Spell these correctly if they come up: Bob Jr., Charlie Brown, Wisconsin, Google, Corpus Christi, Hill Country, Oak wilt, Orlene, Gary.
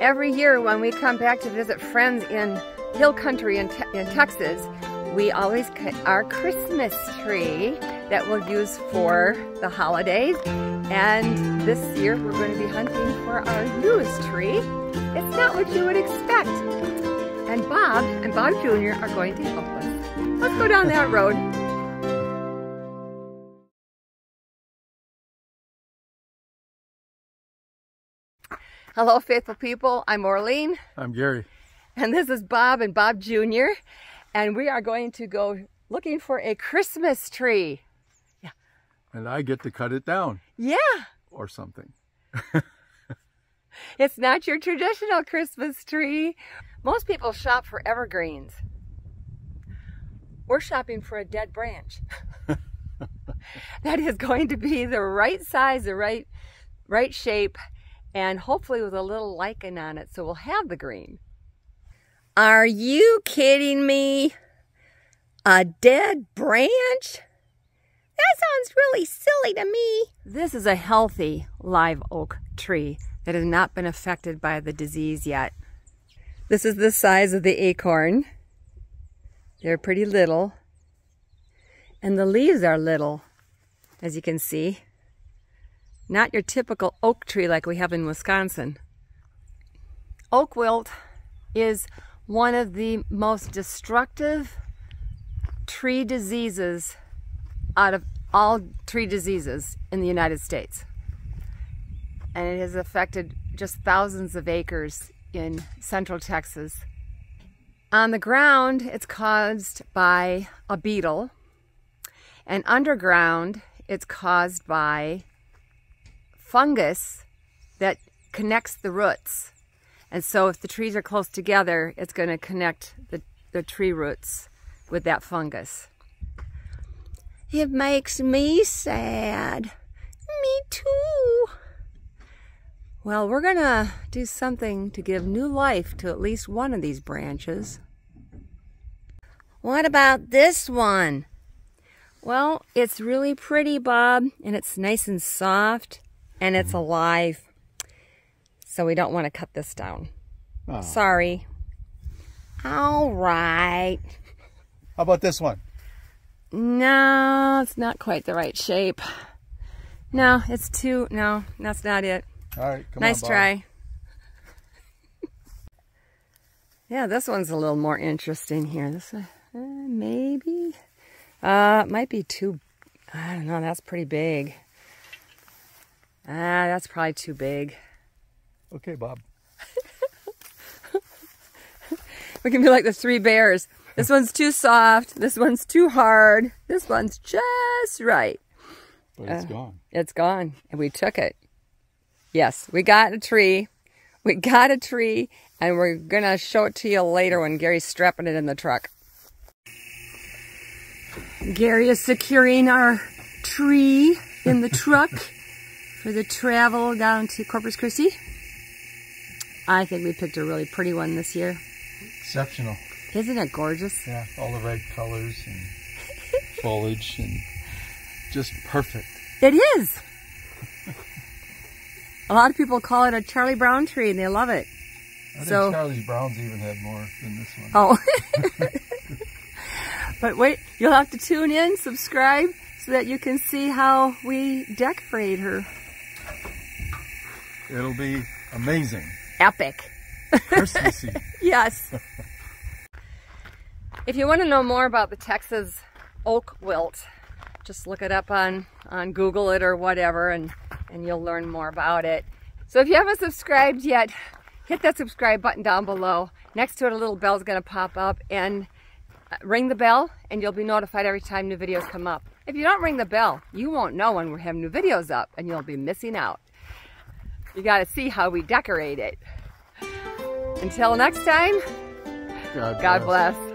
Every year when we come back to visit friends in Hill Country in Texas, we always cut our Christmas tree that we'll use for the holidays. And this year we're going to be hunting for our newest tree. It's not what you would expect. And Bob and Bob Jr. are going to help us. Let's go down that road. Hello, faithful people. I'm Orlene. I'm Gary. And this is Bob and Bob Jr. And we are going to go looking for a Christmas tree. Yeah. And I get to cut it down. Yeah. Or something. It's not your traditional Christmas tree. Most people shop for evergreens. We're shopping for a dead branch. That is going to be the right size, the right shape, and hopefully with a little lichen on it, so we'll have the green. Are you kidding me? A dead branch? That sounds really silly to me. This is a healthy live oak tree that has not been affected by the disease yet. This is the size of the acorn. They're pretty little. And the leaves are little, as you can see. Not your typical oak tree like we have in Wisconsin. Oak wilt is one of the most destructive tree diseases out of all tree diseases in the United States. And it has affected just thousands of acres in central Texas. On the ground, it's caused by a beetle, and underground, it's caused by fungus that connects the roots. And so if the trees are close together, it's going to connect the tree roots with that fungus. It makes me sad. Me too. Well, we're going to do something to give new life to at least one of these branches. What about this one? Well, it's really pretty, Bob, and it's nice and soft, and it's alive. So we don't want to cut this down. Oh. Sorry. All right. How about this one? No, it's not quite the right shape. No, it's too, no, that's not it. All right, come on, nice try. Yeah, this one's a little more interesting here. This one, maybe. It might be too, I don't know, that's pretty big. That's probably too big. Okay, Bob. We can be like the three bears. This one's too soft. This one's too hard. This one's just right. But it's gone. It's gone, and we took it. Yes, we got a tree. We got a tree, and we're going to show it to you later when Gary's strapping it in the truck. Gary is securing our tree in the truck for the travel down to Corpus Christi. I think we picked a really pretty one this year. Exceptional. Isn't it gorgeous? Yeah, all the red colors and foliage and just perfect. It is. A lot of people call it a Charlie Brown tree, and they love it. I think Charlie Brown's even had more than this one. Oh. But wait, you'll have to tune in, subscribe, so that you can see how we decorate her. It'll be amazing. Epic. Christmassy. Yes. If you want to know more about the Texas oak wilt, just look it up on Google it or whatever, and you'll learn more about it. So if you haven't subscribed yet, hit that subscribe button down below. Next to it, a little bell's going to pop up, and ring the bell, and you'll be notified every time new videos come up. If you don't ring the bell, you won't know when we have new videos up, and you'll be missing out. You got to see how we decorate it. Until next time, God bless.